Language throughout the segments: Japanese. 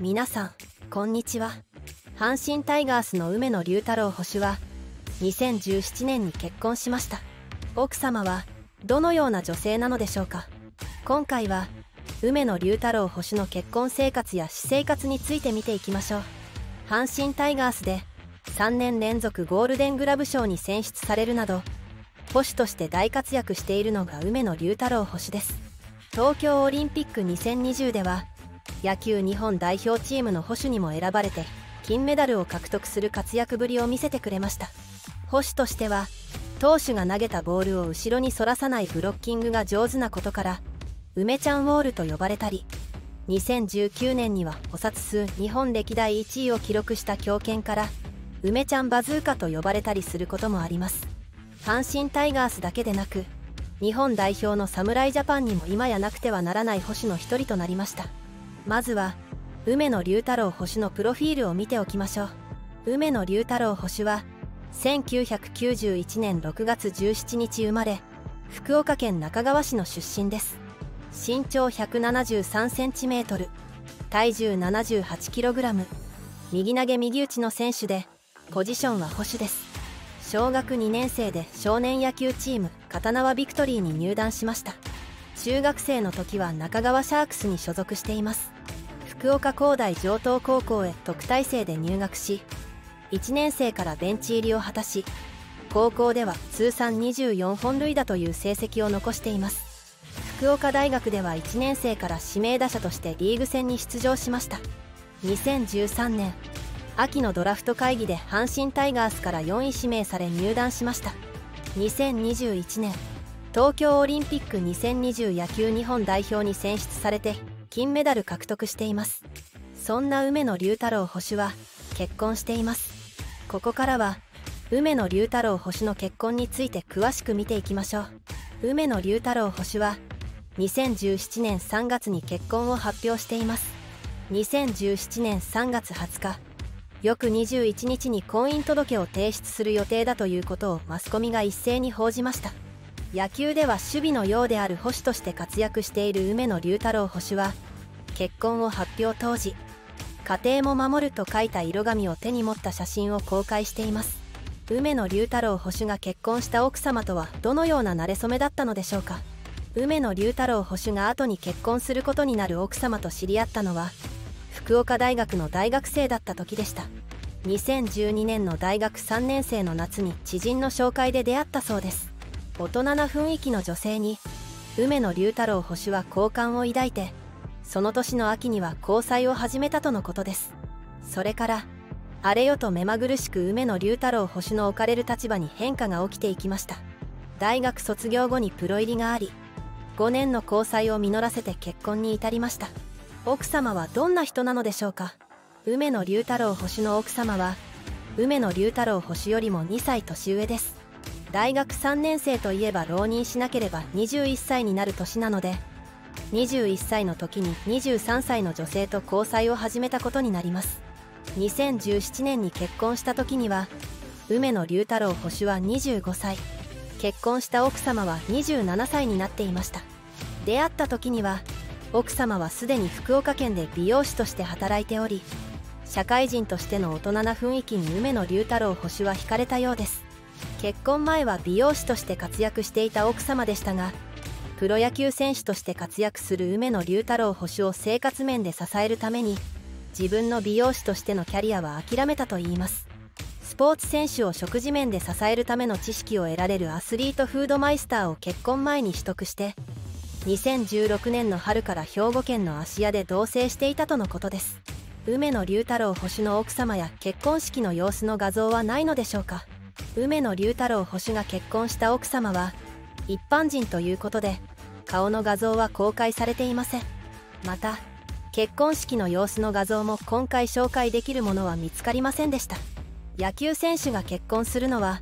皆さんこんにちは。阪神タイガースの梅野隆太郎捕手は2017年に結婚しました。奥様はどのような女性なのでしょうか。今回は梅野隆太郎捕手の結婚生活や私生活について見ていきましょう。阪神タイガースで3年連続ゴールデングラブ賞に選出されるなど捕手として大活躍しているのが梅野隆太郎捕手です。東京オリンピック2020では野球日本代表チームの捕手にも選ばれて金メダルを獲得する活躍ぶりを見せてくれました。捕手としては投手が投げたボールを後ろにそらさないブロッキングが上手なことから梅ちゃんウォールと呼ばれたり、2019年には捕殺数日本歴代1位を記録した強肩から梅ちゃんバズーカと呼ばれたりすることもあります。阪神タイガースだけでなく日本代表の侍ジャパンにも今やなくてはならない捕手の一人となりました。まずは梅野隆太郎捕手のプロフィールを見ておきましょう。梅野隆太郎捕手は1991年6月17日生まれ、福岡県那珂川市の出身です。身長 173cm、 体重 78kg、 右投げ右打ちの選手でポジションは捕手です。小学2年生で少年野球チーム片縄ビクトリーに入団しました。中学生の時は那珂川シャークスに所属しています。福岡工大城東高校へ特待生で入学し、1年生からベンチ入りを果たし、高校では通算24本塁打という成績を残しています。福岡大学では1年生から指名打者としてリーグ戦に出場しました。2013年秋のドラフト会議で阪神タイガースから4位指名され入団しました。2021年東京オリンピック2020野球日本代表に選出されて金メダル獲得しています。そんな梅野隆太郎捕手は結婚しています。ここからは梅野隆太郎捕手の結婚について詳しく見ていきましょう。梅野隆太郎捕手は2017年3月に結婚を発表しています。2017年3月20日翌21日に婚姻届を提出する予定だということをマスコミが一斉に報じました。野球では守備のようである捕手として活躍している梅野隆太郎捕手は結婚を発表当時、家庭も守ると書いた色紙を手に持った写真を公開しています。梅野隆太郎捕手が結婚した奥様とはどのような馴れ初めだったのでしょうか。梅野隆太郎捕手が後に結婚することになる奥様と知り合ったのは福岡大学の大学生だった時でした。2012年の大学3年生の夏に知人の紹介で出会ったそうです。大人な雰囲気の女性に梅野隆太郎捕手は好感を抱いて、その年の秋には交際を始めたとのことです。それからあれよと目まぐるしく梅野隆太郎捕手の置かれる立場に変化が起きていきました。大学卒業後にプロ入りがあり、5年の交際を実らせて結婚に至りました。奥様はどんな人なのでしょうか。梅野隆太郎捕手の奥様は梅野隆太郎捕手よりも2歳年上です。大学3年生といえば浪人しなければ21歳になる年なので、21歳の時に23歳の女性と交際を始めたことになります。2017年に結婚した時には梅野隆太郎捕手は25歳、結婚した奥様は27歳になっていました。出会った時には奥様はすでに福岡県で美容師として働いており、社会人としての大人な雰囲気に梅野隆太郎捕手は惹かれたようです。結婚前は美容師として活躍していた奥様でしたが、プロ野球選手として活躍する梅野隆太郎捕手を生活面で支えるために自分の美容師としてのキャリアは諦めたといいます。スポーツ選手を食事面で支えるための知識を得られるアスリートフードマイスターを結婚前に取得して、2016年の春から兵庫県の芦屋で同棲していたとのことです。梅野隆太郎捕手の奥様や結婚式の様子の画像はないのでしょうか。梅野隆太郎捕手が結婚した奥様は一般人ということで顔の画像は公開されていません。また結婚式の様子の画像も今回紹介できるものは見つかりませんでした。野球選手が結婚するのは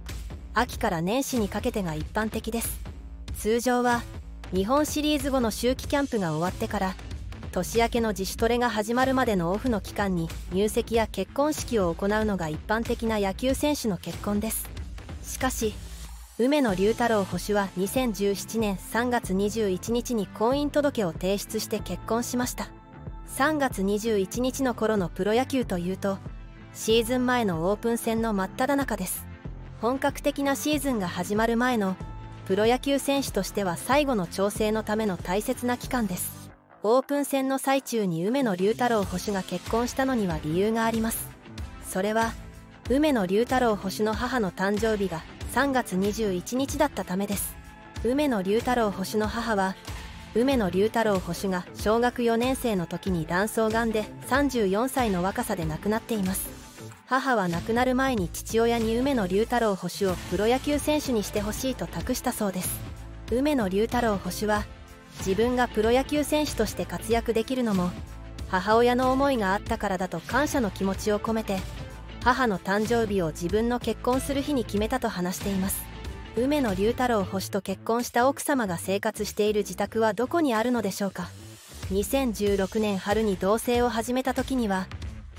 秋から年始にかけてが一般的です。通常は日本シリーズ後の秋季キャンプが終わってから年明けの自主トレが始まるまでのオフの期間に入籍や結婚式を行うのが一般的な野球選手の結婚です。しかし梅野隆太郎捕手は2017年3月21日に婚姻届を提出して結婚しました。3月21日の頃のプロ野球というとシーズン前のオープン戦の真っ只中です。本格的なシーズンが始まる前のプロ野球選手としては最後の調整のための大切な期間です。オープン戦の最中に梅野隆太郎捕手が結婚したのには理由があります。それは梅野隆太郎捕手の母の誕生日が3月21日だったためです。梅野隆太郎捕手の母は梅野隆太郎捕手が小学4年生の時に卵巣がんで34歳の若さで亡くなっています。母は亡くなる前に父親に梅野隆太郎捕手をプロ野球選手にしてほしいと託したそうです。梅野隆太郎捕手は自分がプロ野球選手として活躍できるのも母親の思いがあったからだと感謝の気持ちを込めて母の誕生日を自分の結婚する日に決めたと話しています。梅野隆太郎捕手と結婚した奥様が生活している自宅はどこにあるのでしょうか。2016年春に同棲を始めた時には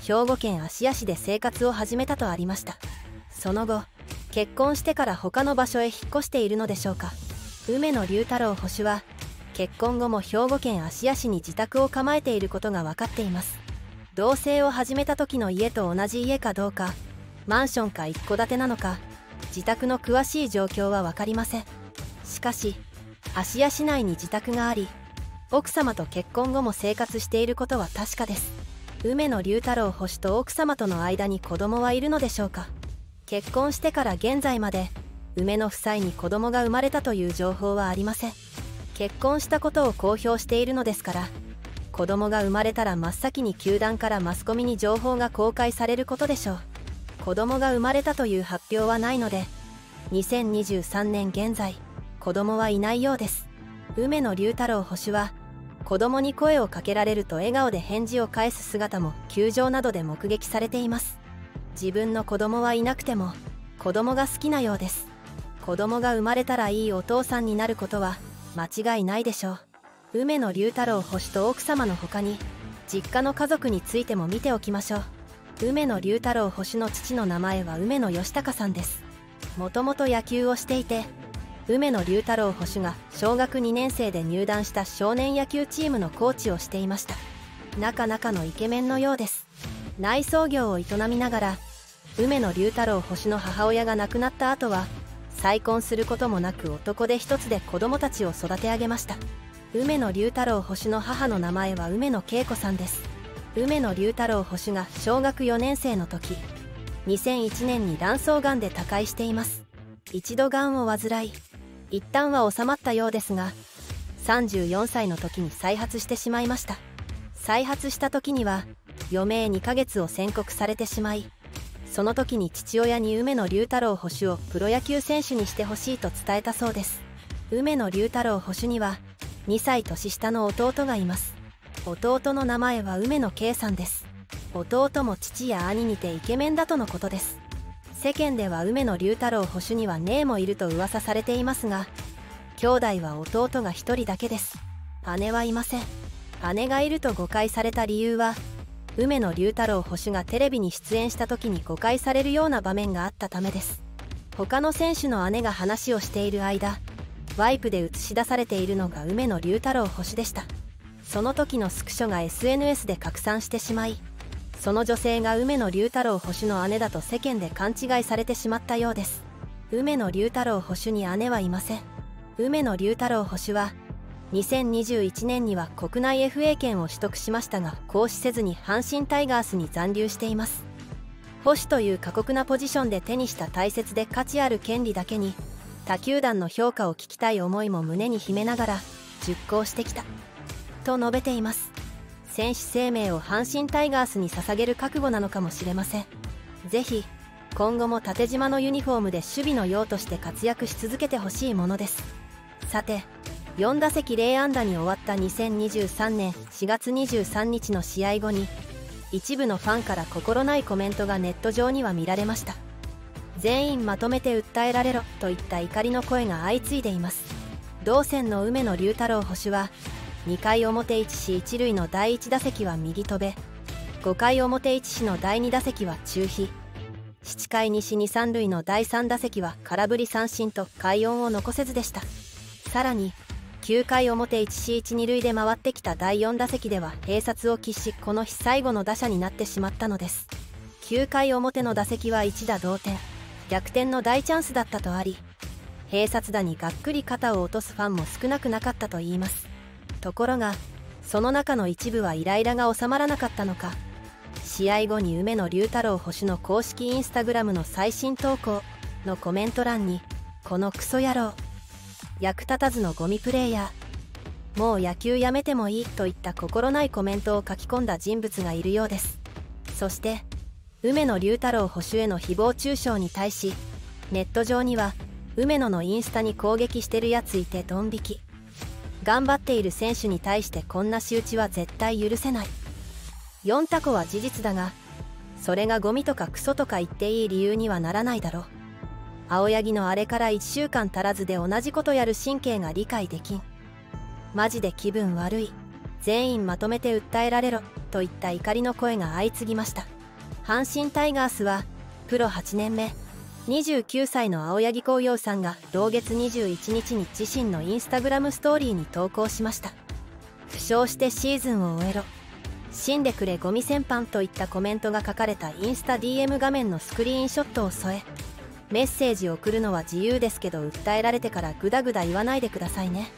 兵庫県芦屋市で生活を始めたとありました。その後結婚してから他の場所へ引っ越しているのでしょうか。梅野隆太郎捕手は結婚後も兵庫県芦屋市に自宅を構えていることが分かっています。同棲を始めた時の家と同じ家かどうかマンションか一戸建てなのか自宅の詳しい状況は分かりません。しかし芦屋市内に自宅があり奥様と結婚後も生活していることは確かです。梅野隆太郎捕手と奥様との間に子供はいるのでしょうか。結婚してから現在まで梅野夫妻に子供が生まれたという情報はありません。結婚したことを公表しているのですから子供が生まれたら真っ先に球団からマスコミに情報が公開されることでしょう。子供が生まれたという発表はないので2023年現在子供はいないようです。梅野隆太郎捕手は子供に声をかけられると笑顔で返事を返す姿も球場などで目撃されています。自分の子供はいなくても子供が好きなようです。子供が生まれたらいいお父さんになることは間違いないでしょう。梅野隆太郎捕手と奥様の他に実家の家族についても見ておきましょう。梅野隆太郎捕手の父の名前は梅野義孝さんです。もともと野球をしていて梅野隆太郎捕手が小学2年生で入団した少年野球チームのコーチをしていました。なかなかのイケメンのようです。内装業を営みながら梅野隆太郎捕手の母親が亡くなった後は再婚することもなく男手一つで子供たちを育て上げました。梅野隆太郎捕手の母の名前は梅野恵子さんです。梅野隆太郎捕手が小学4年生の時2001年に卵巣がんで他界しています。一度がんを患い一旦は治まったようですが34歳の時に再発してしまいました。再発した時には余命2ヶ月を宣告されてしまいその時に父親に梅野隆太郎捕手をプロ野球選手にしてほしいと伝えたそうです。梅野隆太郎捕手には2歳年下の弟がいます。弟の名前は梅野圭さんです。弟も父や兄にてイケメンだとのことです。世間では梅野隆太郎捕手には姉もいると噂されていますが兄弟は弟が1人だけです。姉はいません。姉がいると誤解された理由は梅野隆太郎捕手がテレビに出演した時に誤解されるような場面があったためです。他の選手の姉が話をしている間ワイプで映し出されているのが梅野隆太郎捕手でした。その時のスクショが SNS で拡散してしまいその女性が梅野隆太郎捕手の姉だと世間で勘違いされてしまったようです。梅野隆太郎捕手に姉はいません。梅野隆太郎捕手は2021年には国内 FA 権を取得しましたが行使せずに阪神タイガースに残留しています。捕手という過酷なポジションで手にした大切で価値ある権利だけに他球団の評価を聞きたい思いも胸に秘めながら熟考してきたと述べています。選手生命を阪神タイガースに捧げる覚悟なのかもしれません。ぜひ今後も縦じまのユニフォームで守備の用として活躍し続けてほしいものです。さて4打席0安打に終わった2023年4月23日の試合後に一部のファンから心ないコメントがネット上には見られました。全員まとめて訴えられろといった怒りの声が相次いでいます。同線の梅野隆太郎捕手は2回表1死1塁の第1打席は右飛べ、5回表1死の第2打席は中飛、7回2死2、3塁の第3打席は空振り三振と快音を残せずでした。さらに9回表 1-4-1-2 塁で回ってきた第4打席では併殺を喫し、この日最後の打者になってしまったのです。9回表の打席は一打同点、逆転の大チャンスだったとあり、併殺打にがっくり肩を落とすファンも少なくなかったといいます。ところがその中の一部はイライラが収まらなかったのか、試合後に梅野隆太郎捕手の公式インスタグラムの最新投稿のコメント欄に「このクソ野郎、役立たずのゴミプレーヤー、もう野球やめてもいい」といった心ないコメントを書き込んだ人物がいるようです。そして梅野隆太郎捕手への誹謗中傷に対し、ネット上には梅野のインスタに攻撃してるやついてドン引き、頑張っている選手に対してこんな仕打ちは絶対許せない、4タコは事実だがそれがゴミとかクソとか言っていい理由にはならないだろう、青柳のあれから1週間足らずで同じことやる神経が理解できん、マジで気分悪い、全員まとめて訴えられろといった怒りの声が相次ぎました。阪神タイガースはプロ8年目29歳の青柳晃洋さんが同月21日に自身のインスタグラムストーリーに投稿しました。負傷してシーズンを終えろ、死んでくれゴミ戦犯といったコメントが書かれたインスタ DM 画面のスクリーンショットを添え、メッセージを送るのは自由ですけど訴えられてからグダグダ言わないでくださいね、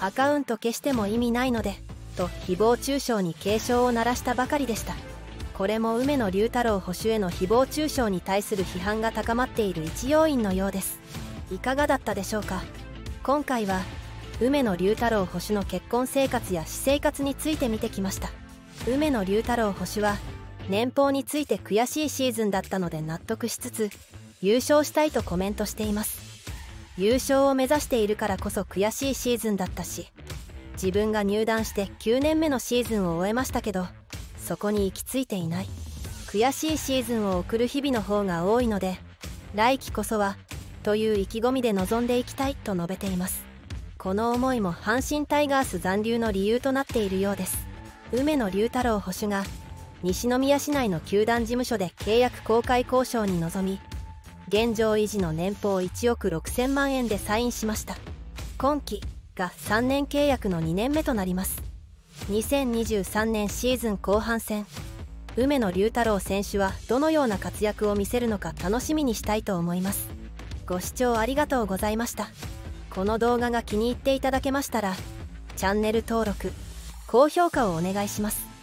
アカウント消しても意味ないのでと誹謗中傷に警鐘を鳴らしたばかりでした。これも梅野隆太郎捕手への誹謗中傷に対する批判が高まっている一要因のようです。いかがだったでしょうか。今回は梅野隆太郎捕手の結婚生活や私生活について見てきました。梅野隆太郎捕手は年俸について悔しいシーズンだったので納得しつつ、優勝したいとコメントしています。優勝を目指しているからこそ悔しいシーズンだったし、自分が入団して9年目のシーズンを終えましたけどそこに行き着いていない、悔しいシーズンを送る日々の方が多いので来季こそはという意気込みで臨んでいきたいと述べています。この思いも阪神タイガース残留の理由となっているようです。梅野隆太郎捕手が西宮市内の球団事務所で契約更改交渉に臨み、現状維持の年俸1億6000万円でサインしました。今季が3年契約の2年目となります。2023年シーズン後半戦、梅野隆太郎選手はどのような活躍を見せるのか楽しみにしたいと思います。ご視聴ありがとうございました。この動画が気に入っていただけましたらチャンネル登録・高評価をお願いします。